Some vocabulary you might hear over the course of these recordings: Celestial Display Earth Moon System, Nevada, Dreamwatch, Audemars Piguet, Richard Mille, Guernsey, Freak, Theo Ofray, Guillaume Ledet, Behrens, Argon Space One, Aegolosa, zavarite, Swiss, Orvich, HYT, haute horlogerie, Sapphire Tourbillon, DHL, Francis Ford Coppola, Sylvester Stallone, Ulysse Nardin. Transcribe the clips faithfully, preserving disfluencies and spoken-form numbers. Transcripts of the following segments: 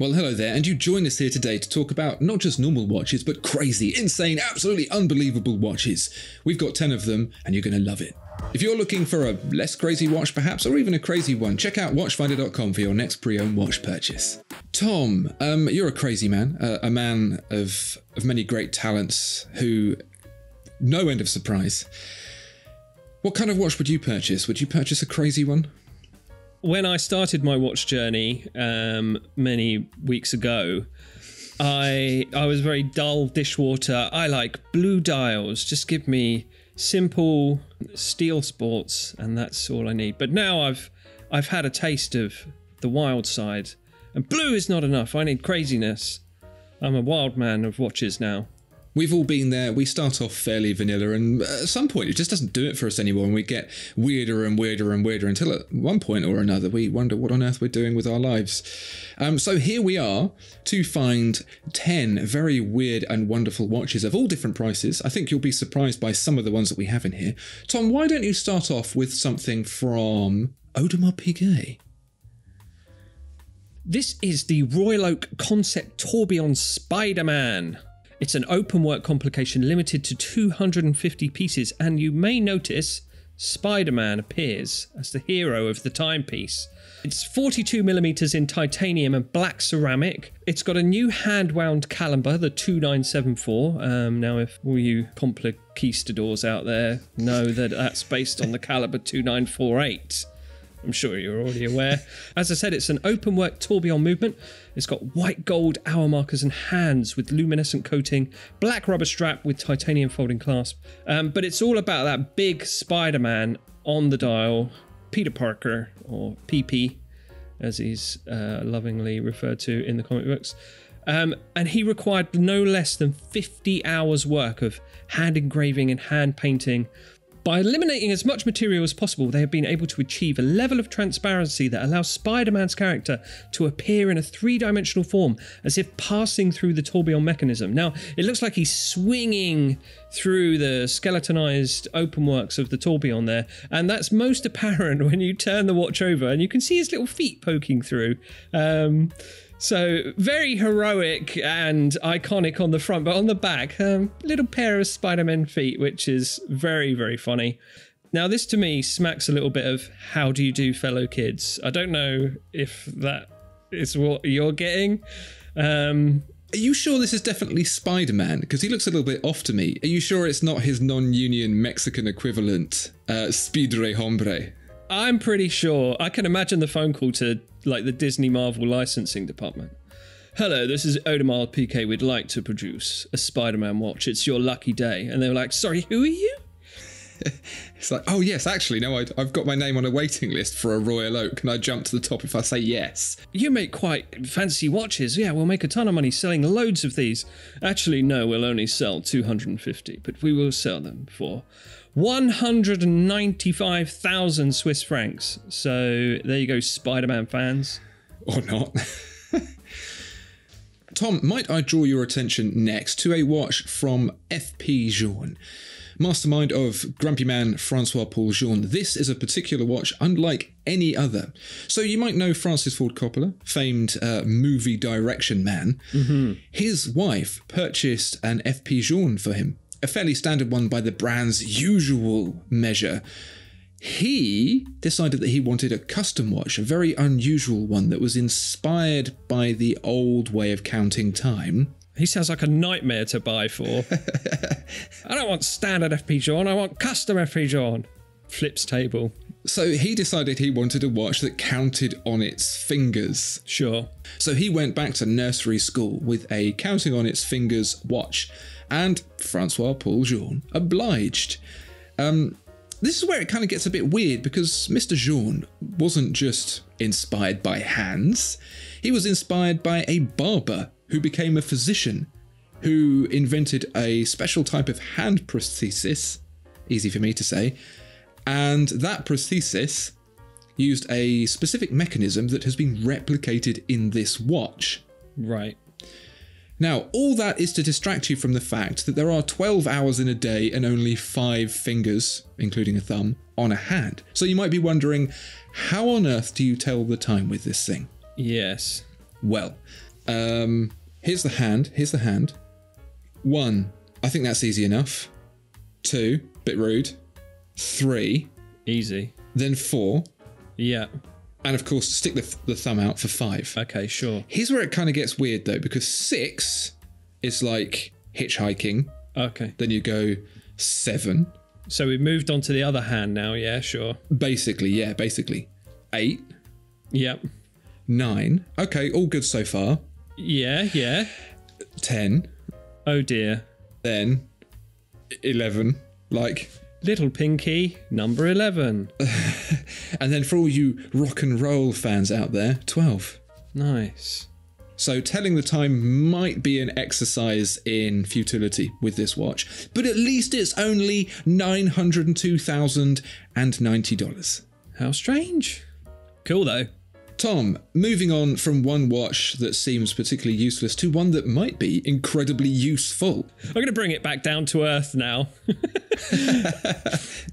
Well, hello there, and you join us here today to talk about not just normal watches, but crazy, insane, absolutely unbelievable watches. We've got ten of them, and you're going to love it. If you're looking for a less crazy watch, perhaps, or even a crazy one, check out watchfinder dot com for your next pre-owned watch purchase. Tom, um, you're a crazy man, uh, a man of, of many great talents who, no end of surprise. What kind of watch would you purchase? Would you purchase a crazy one? When I started my watch journey um, many weeks ago, I I was very dull dishwater. I like blue dials. Just give me simple steel sports, and that's all I need. But now I've I've had a taste of the wild side, and blue is not enough. I need craziness. I'm a wild man of watches now. We've all been there. We start off fairly vanilla, and at some point it just doesn't do it for us anymore, and we get weirder and weirder and weirder until at one point or another we wonder what on earth we're doing with our lives. Um, so here we are to find ten very weird and wonderful watches of all different prices. I think you'll be surprised by some of the ones that we have in here. Tom, why don't you start off with something from Audemars Piguet? This is the Royal Oak Concept Tourbillon Spider-Man. It's an open-work complication limited to two hundred fifty pieces, and you may notice Spider-Man appears as the hero of the timepiece. It's forty-two millimetres in titanium and black ceramic. It's got a new hand-wound caliber, the two nine seven four. Um, now, if all you compliquistadors out there know that that's based on the caliber two nine four eight. I'm sure you're already aware. As I said, it's an open-work tourbillon movement. It's got white gold hour markers and hands with luminescent coating, black rubber strap with titanium folding clasp. Um, but it's all about that big Spider-Man on the dial, Peter Parker, or P P, as he's uh, lovingly referred to in the comic books. Um, and he required no less than fifty hours work of hand engraving and hand painting. By eliminating as much material as possible, they have been able to achieve a level of transparency that allows Spider-Man's character to appear in a three-dimensional form, as if passing through the tourbillon mechanism. Now, it looks like he's swinging through the skeletonized openworks of the tourbillon there, and that's most apparent when you turn the watch over, and you can see his little feet poking through. Um, so, very heroic and iconic on the front, but on the back, a um, little pair of Spider-Man feet, which is very, very funny. Now, this to me smacks a little bit of how do you do, fellow kids. I don't know if that is what you're getting. Um, Are you sure this is definitely Spider-Man? Because he looks a little bit off to me. Are you sure it's not his non-union Mexican equivalent, uh, Speedre Hombre? I'm pretty sure. I can imagine the phone call to like the Disney Marvel licensing department. Hello, this is Audemars Piguet. We'd like to produce a Spider-Man watch. It's your lucky day. And they were like, sorry, who are you? It's like, oh yes, actually, no, I'd, I've got my name on a waiting list for a Royal Oak. Can I jump to the top if I say yes? You make quite fancy watches. Yeah, we'll make a ton of money selling loads of these. Actually, no, we'll only sell two hundred fifty, but we will sell them for one hundred ninety-five thousand Swiss francs. So there you go, Spider-Man fans. Or not. Tom, might I draw your attention next to a watch from F P Journe, mastermind of grumpy man François-Paul Journe. This is a particular watch unlike any other. So you might know Francis Ford Coppola, famed uh, movie direction man. Mm-hmm. His wife purchased an F P Journe for him, a fairly standard one by the brand's usual measure. He decided that he wanted a custom watch, a very unusual one that was inspired by the old way of counting time. He sounds like a nightmare to buy for. I don't want standard F P Journe, I want custom F P Journe. Flips table. So he decided he wanted a watch that counted on its fingers. Sure. So he went back to nursery school with a counting on its fingers watch, and François-Paul Journe obliged. Um... This is where it kind of gets a bit weird, because Mister Journe wasn't just inspired by hands. He was inspired by a barber who became a physician, who invented a special type of hand prosthesis, easy for me to say, and that prosthesis used a specific mechanism that has been replicated in this watch. Right. Now, all that is to distract you from the fact that there are twelve hours in a day and only five fingers, including a thumb, on a hand. So you might be wondering, how on earth do you tell the time with this thing? Yes. Well, Um, here's the hand. Here's the hand. One, I think that's easy enough. Two, bit rude. Three, easy. Then four. Yeah. And of course, stick the, th the thumb out for five. Okay, sure. Here's where it kind of gets weird though, because six is like hitchhiking. Okay. Then you go seven. So we've moved on to the other hand now. Yeah, sure. Basically, yeah, basically. Eight. Yep. Nine. Okay, all good so far. Yeah, yeah. Ten. Oh dear. Then eleven. Like... Little Pinky, number eleven. And then for all you rock and roll fans out there, twelve. Nice. So telling the time might be an exercise in futility with this watch, but at least it's only nine hundred two thousand ninety dollars. How strange. Cool though. Tom, moving on from one watch that seems particularly useless to one that might be incredibly useful. I'm going to bring it back down to earth now.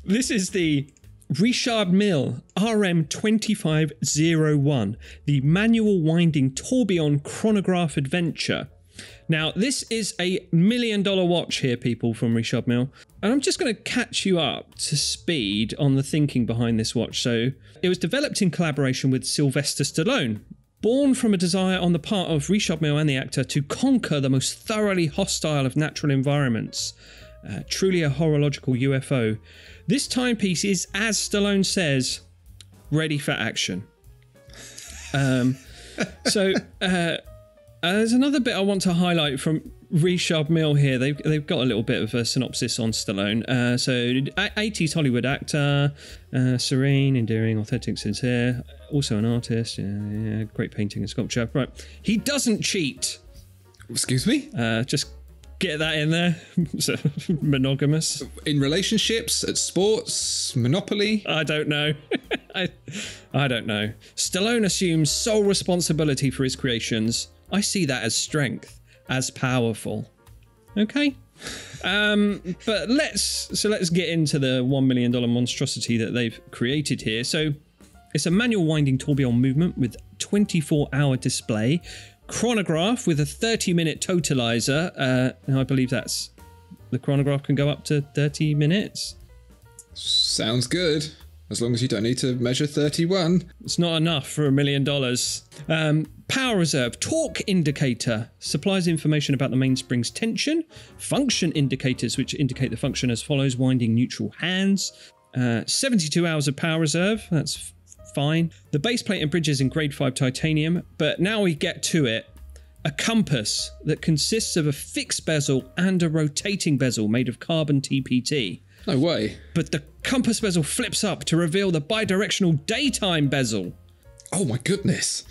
This is the Richard Mille R M two five zero one, the manual winding tourbillon chronograph adventure. Now, this is a million dollar watch here, people, from Richard Mille. And I'm just going to catch you up to speed on the thinking behind this watch. So it was developed in collaboration with Sylvester Stallone, born from a desire on the part of Richard Mille and the actor to conquer the most thoroughly hostile of natural environments. Uh, truly a horological U F O. This timepiece is, as Stallone says, ready for action. Um, so... Uh, Uh, there's another bit I want to highlight from Richard Mille here. They've, they've got a little bit of a synopsis on Stallone. Uh, so, eighties Hollywood actor, uh, serene, endearing, authentic, sincere. Also an artist, yeah, yeah, great painting and sculpture. Right, he doesn't cheat. Excuse me? Uh, just get that in there. Monogamous. In relationships, at sports, Monopoly? I don't know. I, I don't know. Stallone assumes sole responsibility for his creations. I see that as strength, as powerful. Okay. Um, but let's, so let's get into the one million dollar monstrosity that they've created here. So it's a manual winding tourbillon movement with twenty-four hour display, chronograph with a thirty minute totalizer. Uh, now I believe that's, the chronograph can go up to thirty minutes. Sounds good. As long as you don't need to measure thirty-one. It's not enough for a million dollars. Um, power reserve, torque indicator, supplies information about the mainspring's tension. Function indicators, which indicate the function as follows, winding neutral hands. Uh, seventy-two hours of power reserve, that's fine. The base plate and bridge is in grade five titanium, but now we get to it. A compass that consists of a fixed bezel and a rotating bezel made of carbon T P T. No way. But the compass bezel flips up to reveal the bi-directional daytime bezel. Oh my goodness.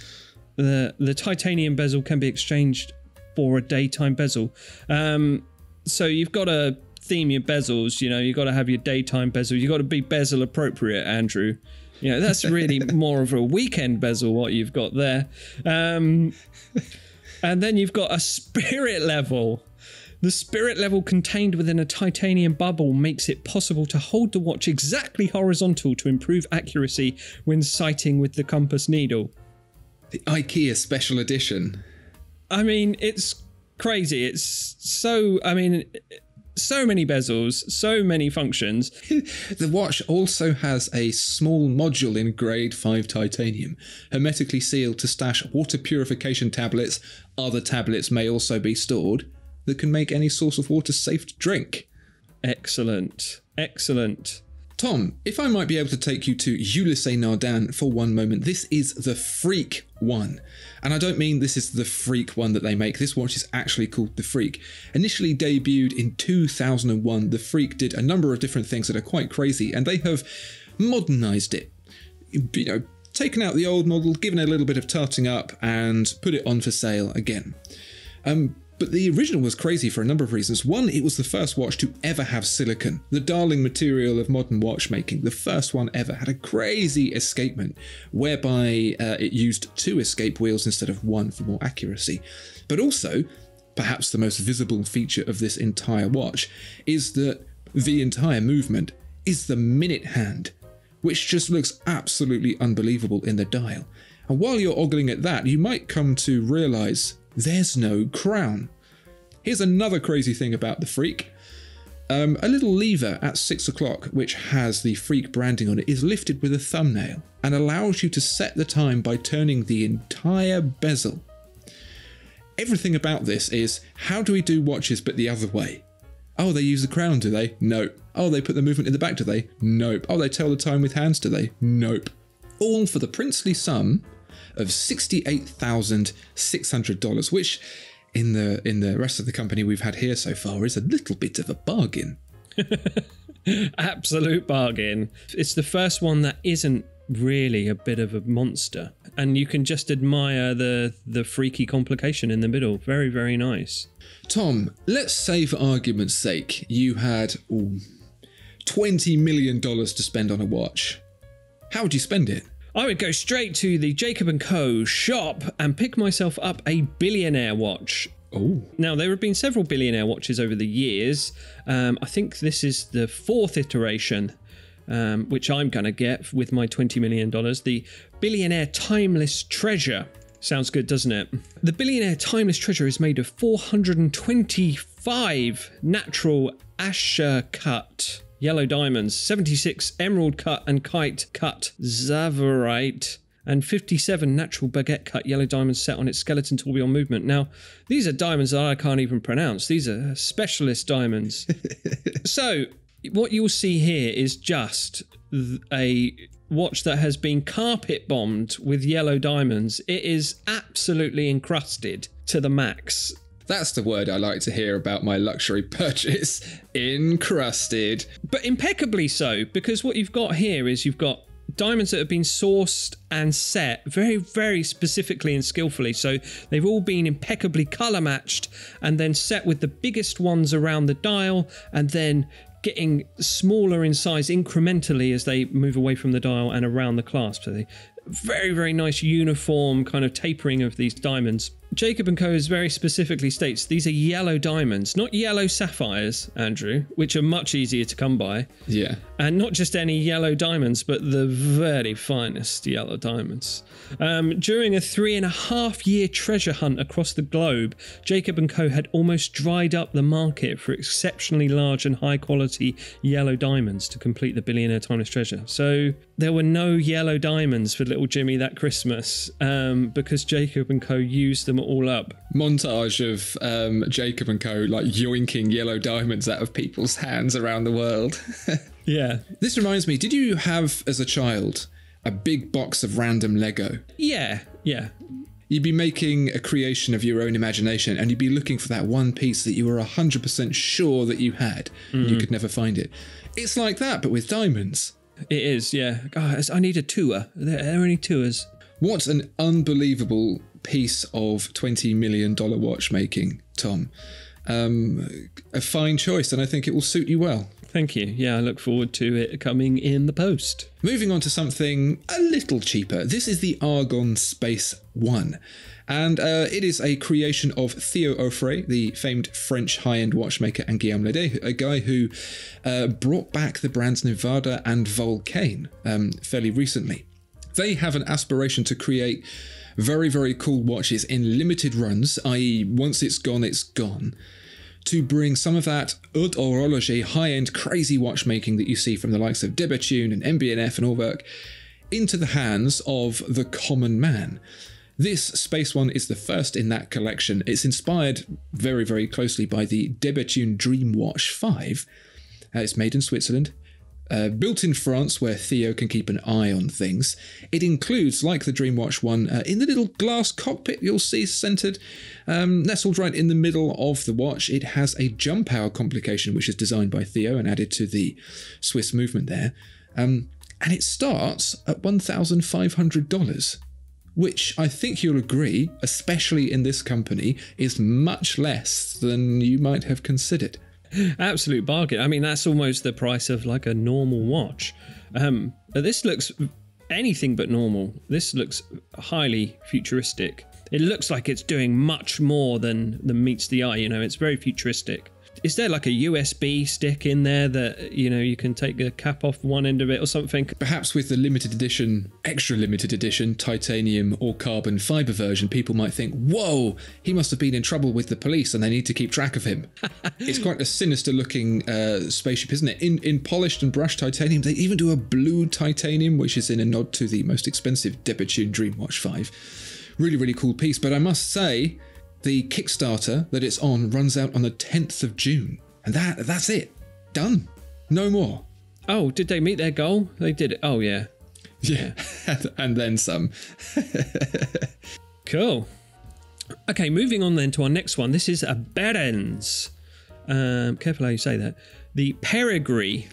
The the titanium bezel can be exchanged for a daytime bezel. Um, so you've got to theme your bezels, you know, you've got to have your daytime bezel. You've got to be bezel appropriate, Andrew. You know, that's really more of a weekend bezel, what you've got there. Um, and then you've got a spirit level. The spirit level contained within a titanium bubble makes it possible to hold the watch exactly horizontal to improve accuracy when sighting with the compass needle. The IKEA special edition. I mean, it's crazy. It's so, I mean, so many bezels, so many functions. The watch also has a small module in grade five titanium, hermetically sealed to stash water purification tablets. Other tablets may also be stored. That can make any source of water safe to drink. Excellent. Excellent. Tom, if I might be able to take you to Ulysse Nardin for one moment, this is the Freak one. And I don't mean this is the Freak one that they make. This watch is actually called the Freak. Initially debuted in two thousand one, the Freak did a number of different things that are quite crazy, and they have modernized it. You know, taken out the old model, given it a little bit of tarting up, and put it on for sale again. Um... But the original was crazy for a number of reasons. One, it was the first watch to ever have silicon, the darling material of modern watchmaking. The first one ever had a crazy escapement, whereby uh, it used two escape wheels instead of one for more accuracy. But also, perhaps the most visible feature of this entire watch is that the entire movement is the minute hand, which just looks absolutely unbelievable in the dial. And while you're ogling at that, you might come to realise there's no crown. Here's another crazy thing about the Freak. Um, a little lever at six o'clock, which has the Freak branding on it, is lifted with a thumbnail and allows you to set the time by turning the entire bezel. Everything about this is, how do we do watches but the other way? Oh, they use the crown, do they? Nope. Oh, they put the movement in the back, do they? Nope. Oh, they tell the time with hands, do they? Nope. All for the princely sum of sixty-eight thousand six hundred dollars, which in the in the rest of the company we've had here so far is a little bit of a bargain. Absolute bargain. It's the first one that isn't really a bit of a monster, and you can just admire the the freaky complication in the middle. Very, very nice. Tom, let's say for argument's sake you had ooh, twenty million dollars to spend on a watch. How would you spend it? I would go straight to the Jacob and Co. shop and pick myself up a billionaire watch. Oh. Now, there have been several billionaire watches over the years. Um, I think this is the fourth iteration, um, which I'm going to get with my twenty million dollars. The Billionaire Timeless Treasure. Sounds good, doesn't it? The Billionaire Timeless Treasure is made of four hundred twenty-five natural Asher cut yellow diamonds, seventy-six emerald cut and kite cut zavarite, and fifty-seven natural baguette cut yellow diamonds set on its skeleton tourbillon movement. Now, these are diamonds that I can't even pronounce. These are specialist diamonds. So, what you'll see here is just a watch that has been carpet bombed with yellow diamonds. It is absolutely encrusted to the max. That's the word I like to hear about my luxury purchase, encrusted. But impeccably so, because what you've got here is you've got diamonds that have been sourced and set very, very specifically and skillfully. So they've all been impeccably color matched and then set with the biggest ones around the dial and then getting smaller in size incrementally as they move away from the dial and around the clasp. So they very, very nice uniform kind of tapering of these diamonds. Jacob and Co. very specifically states these are yellow diamonds, not yellow sapphires, Andrew, which are much easier to come by. Yeah. And not just any yellow diamonds, but the very finest yellow diamonds. Um, during a three and a half year treasure hunt across the globe, Jacob and Co. had almost dried up the market for exceptionally large and high quality yellow diamonds to complete the Billionaire Timeless Treasure. So there were no yellow diamonds for little Jimmy that Christmas, um, because Jacob and Co. used them all up. Montage of um, Jacob and Co. like yoinking yellow diamonds out of people's hands around the world. Yeah. This reminds me, did you have as a child a big box of random Lego? Yeah, yeah. You'd be making a creation of your own imagination and you'd be looking for that one piece that you were one hundred percent sure that you had. Mm. And you could never find it. It's like that, but with diamonds. It is, yeah. Oh, I need a tour. There are only tours. What an unbelievable piece of twenty million dollars watchmaking, Tom. Um, a fine choice, and I think it will suit you well. Thank you. Yeah, I look forward to it coming in the post. Moving on to something a little cheaper. This is the Argon Space One. And uh, it is a creation of Theo Ofray, the famed French high-end watchmaker, and Guillaume Ledet, a guy who uh, brought back the brands Nevada and Volcane um, fairly recently. They have an aspiration to create very, very cool watches in limited runs, that is once it's gone, it's gone, to bring some of that haute horlogerie, high-end crazy watchmaking that you see from the likes of De Bethune and M B and F and Orvich into the hands of the common man. This Space One is the first in that collection. It's inspired very, very closely by the De Bethune Dreamwatch five. Uh, it's made in Switzerland, uh, built in France, where Theo can keep an eye on things. It includes, like the Dreamwatch one, uh, in the little glass cockpit you'll see centered, um, nestled right in the middle of the watch. It has a jump hour complication, which is designed by Theo and added to the Swiss movement there. Um, and it starts at one thousand five hundred dollars. Which I think you'll agree, especially in this company, is much less than you might have considered. Absolute bargain. I mean, that's almost the price of like a normal watch. Um, but this looks anything but normal. This looks highly futuristic. It looks like it's doing much more than, than meets the eye. You know, it's very futuristic. is there like a U S B stick in there that, you know, you can take the cap off one end of it or something? Perhaps with the limited edition, extra limited edition, titanium or carbon fibre version, people might think, whoa, he must have been in trouble with the police and they need to keep track of him. It's quite a sinister looking uh, spaceship, isn't it? In, in polished and brushed titanium, they even do a blue titanium, which is in a nod to the most expensive De Bethune Dreamwatch five. Really, really cool piece, but I must say, the Kickstarter that it's on runs out on the tenth of June, and that that's it. Done. No more. Oh, did they meet their goal? They did it. Oh, yeah. Yeah, yeah. And then some. Cool. Okay, moving on then to our next one. This is a Behrens. Um, careful how you say that. The Peregrine.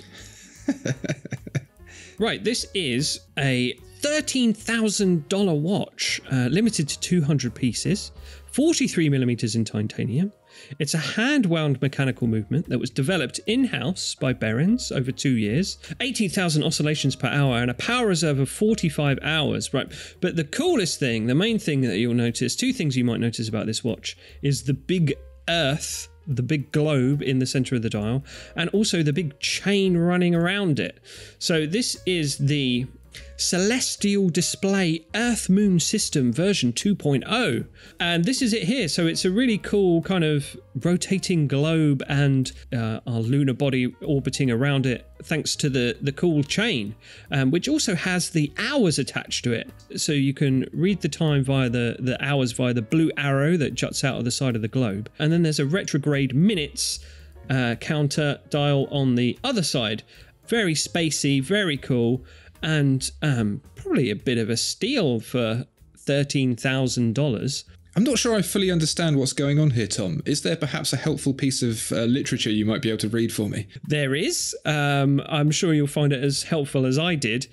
Right, this is a thirteen thousand dollar watch, uh, limited to two hundred pieces, forty-three millimeters in titanium. It's a hand-wound mechanical movement that was developed in-house by Behrens over two years, eighty thousand oscillations per hour, and a power reserve of forty-five hours. Right, but the coolest thing, the main thing that you'll notice, two things you might notice about this watch, is the big Earth, the big globe in the center of the dial, and also the big chain running around it. So this is the Celestial Display Earth Moon System version two point oh, and this is it here. So it's a really cool kind of rotating globe and uh, our lunar body orbiting around it, thanks to the the cool chain, um, which also has the hours attached to it, so you can read the time via the the hours via the blue arrow that juts out of the side of the globe. And then there's a retrograde minutes uh, counter dial on the other side. Very spacey, very cool. And um, probably a bit of a steal for thirteen thousand dollars. I'm not sure I fully understand what's going on here, Tom. Is there perhaps a helpful piece of uh, literature you might be able to read for me? There is. Um, I'm sure you'll find it as helpful as I did.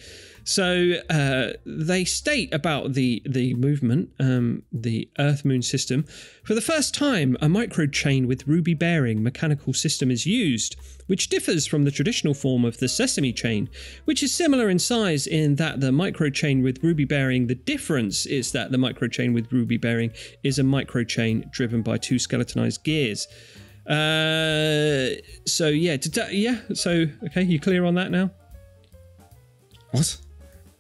So uh, they state about the, the movement, um, the Earth-Moon system. For the first time, a microchain with ruby bearing mechanical system is used, which differs from the traditional form of the sesame chain, which is similar in size in that the microchain with ruby bearing, the difference is that the microchain with ruby bearing is a microchain driven by two skeletonized gears. Uh, so yeah, yeah. So, okay, you clear on that now? What?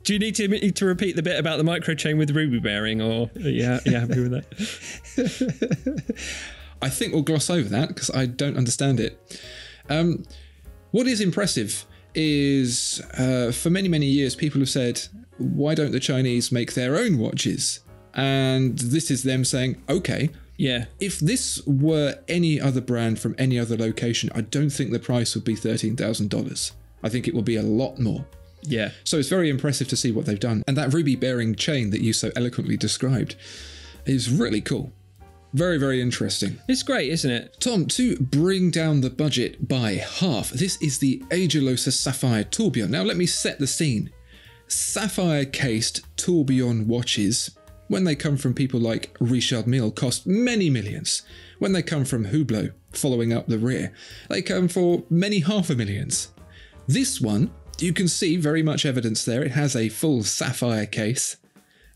Do you need to to repeat the bit about the microchain with ruby bearing, or yeah, yeah, happy with that? I think we'll gloss over that because I don't understand it. Um, what is impressive is uh, for many many years people have said, why don't the Chinese make their own watches? And this is them saying, okay, yeah. If this were any other brand from any other location, I don't think the price would be thirteen thousand dollars. I think it will be a lot more. Yeah. So it's very impressive to see what they've done. And that ruby bearing chain that you so eloquently described is really cool. Very, very interesting. It's great, isn't it? Tom, to bring down the budget by half, this is the Aegolosa Sapphire Tourbillon. Now, let me set the scene. Sapphire-cased tourbillon watches, when they come from people like Richard Mille, cost many millions. When they come from Hublot, following up the rear, they come for many half a millions. This one, you can see very much evidence there. It has a full sapphire case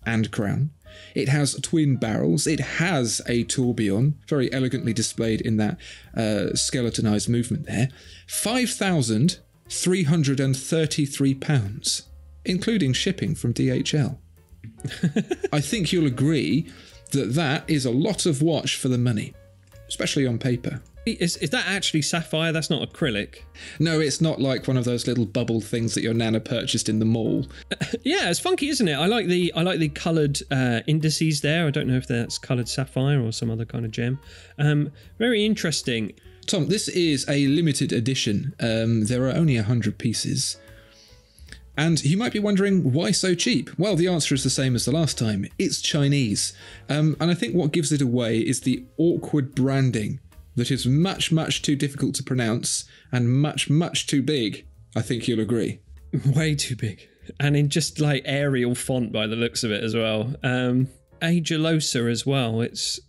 and crown. It has twin barrels. It has a tourbillon, very elegantly displayed in that uh, skeletonized movement there. five thousand three hundred thirty-three pounds, including shipping from D H L. I think you'll agree that that is a lot of watch for the money, especially on paper. Is, is that actually sapphire? That's not acrylic. No, it's not like one of those little bubble things that your nana purchased in the mall. Yeah, it's funky, isn't it? I like the I like the coloured uh, indices there. I don't know if that's coloured sapphire or some other kind of gem. Um, very interesting. Tom, this is a limited edition. Um, there are only one hundred pieces. And you might be wondering, why so cheap? Well, the answer is the same as the last time. It's Chinese. Um, and I think what gives it away is the awkward branding that is much, much too difficult to pronounce and much, much too big. I think you'll agree. Way too big. And in just like Arial font by the looks of it as well. Um, Aegolosa as well. It's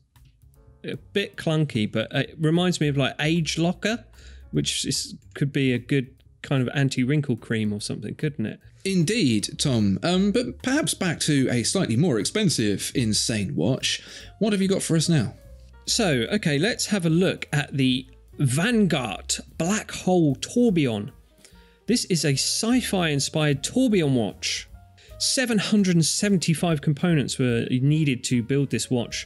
a bit clunky, but it reminds me of like Age Locker, which is, could be a good kind of anti-wrinkle cream or something, couldn't it? Indeed, Tom. Um, but perhaps back to a slightly more expensive insane watch. What have you got for us now? So, okay, let's have a look at the Vanguard Black Hole Tourbillon. This is a sci-fi inspired tourbillon watch. seven hundred seventy-five components were needed to build this watch.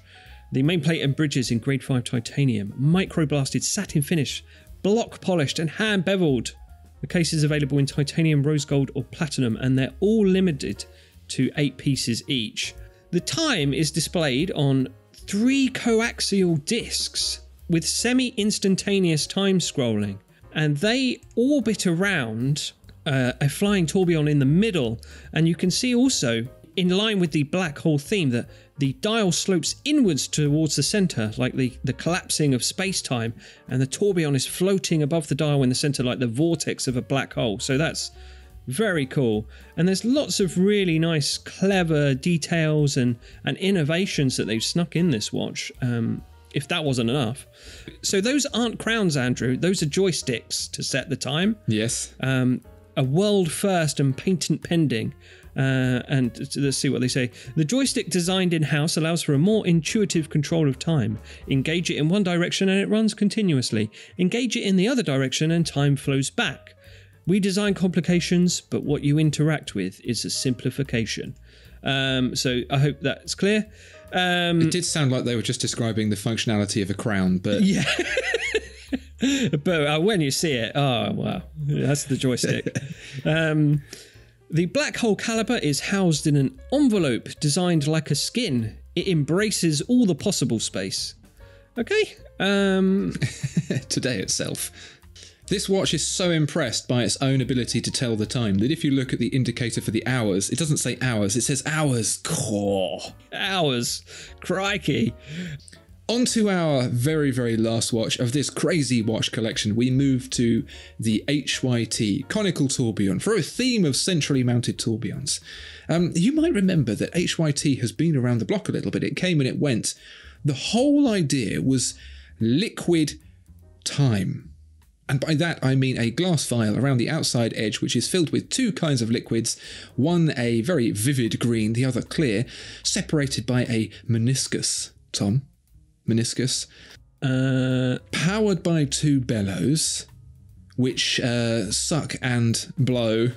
The main plate and bridges in grade five titanium, microblasted satin finish, block polished and hand beveled. The case is available in titanium, rose gold or platinum, and they're all limited to eight pieces each. The time is displayed on three coaxial discs with semi-instantaneous time scrolling, and they orbit around uh, a flying tourbillon in the middle. And you can see also, in line with the black hole theme, that the dial slopes inwards towards the center, like the, the collapsing of space-time, and the tourbillon is floating above the dial in the center like the vortex of a black hole. So that's very cool. And there's lots of really nice, clever details and, and innovations that they've snuck in this watch, um, if that wasn't enough. So those aren't crowns, Andrew. Those are joysticks to set the time. Yes. Um, a world first and patent pending. Uh, and let's see what they say. The joystick designed in-house allows for a more intuitive control of time. Engage it in one direction and it runs continuously. Engage it in the other direction and time flows back. We design complications, but what you interact with is a simplification. Um, so I hope that's clear. Um, it did sound like they were just describing the functionality of a crown, but... Yeah. But uh, when you see it, oh, wow, that's the joystick. um, the black hole caliber is housed in an envelope designed like a skin. It embraces all the possible space. Okay. Um... Today itself. This watch is so impressed by its own ability to tell the time that if you look at the indicator for the hours, it doesn't say hours, it says hours. Core. Hours. Crikey. On to our very, very last watch of this crazy watch collection, we move to the H Y T, conical tourbillon, for a theme of centrally mounted tourbillons. Um, you might remember that H Y T has been around the block a little bit. It came and it went. The whole idea was liquid time. And by that, I mean a glass vial around the outside edge, which is filled with two kinds of liquids, one a very vivid green, the other clear, separated by a meniscus. Tom? Meniscus? Uh... Powered by two bellows, which uh, suck and blow,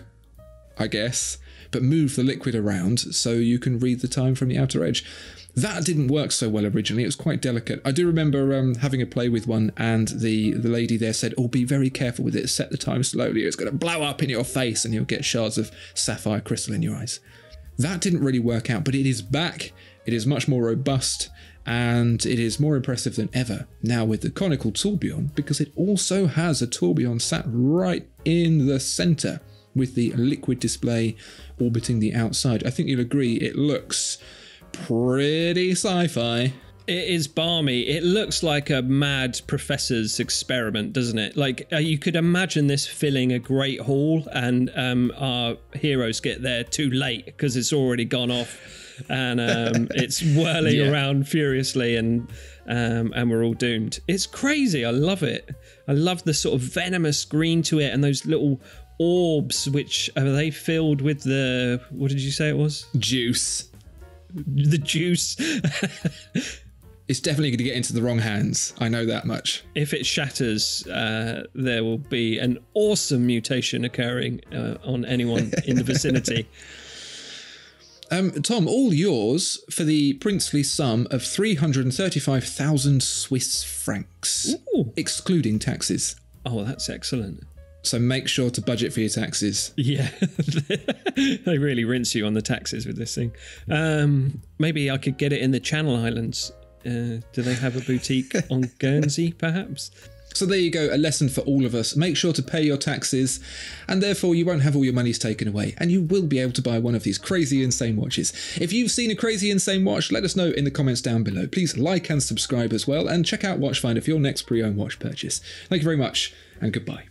I guess, but move the liquid around so you can read the time from the outer edge. That didn't work so well originally. It was quite delicate. I do remember um, having a play with one, and the, the lady there said, oh, be very careful with it. Set the time slowly. It's going to blow up in your face and you'll get shards of sapphire crystal in your eyes. That didn't really work out, but it is back. It is much more robust and it is more impressive than ever now with the conical tourbillon, because it also has a tourbillon sat right in the centre with the liquid display orbiting the outside. I think you'll agree it looks... pretty sci-fi. It is balmy. It looks like a mad professor's experiment, doesn't it? Like uh, you could imagine this filling a great hall, and um, our heroes get there too late because it's already gone off, and um, it's whirling yeah. around furiously, and um, and we're all doomed. It's crazy. I love it. I love the sort of venomous green to it, and those little orbs, which are they filled with the what did you say it was? Juice. The juice. It's definitely going to get into the wrong hands. I know that much. If it shatters, uh, there will be an awesome mutation occurring uh, on anyone in the vicinity. um, Tom, all yours for the princely sum of three hundred thirty-five thousand Swiss francs, Ooh. excluding taxes. Oh, that's excellent. So make sure to budget for your taxes. Yeah, they really rinse you on the taxes with this thing. Um, maybe I could get it in the Channel Islands. Uh, do they have a boutique on Guernsey, perhaps? So there you go, a lesson for all of us. Make sure to pay your taxes, and therefore you won't have all your monies taken away, and you will be able to buy one of these crazy, insane watches. If you've seen a crazy, insane watch, let us know in the comments down below. Please like and subscribe as well, and check out Watchfinder for your next pre-owned watch purchase. Thank you very much, and goodbye.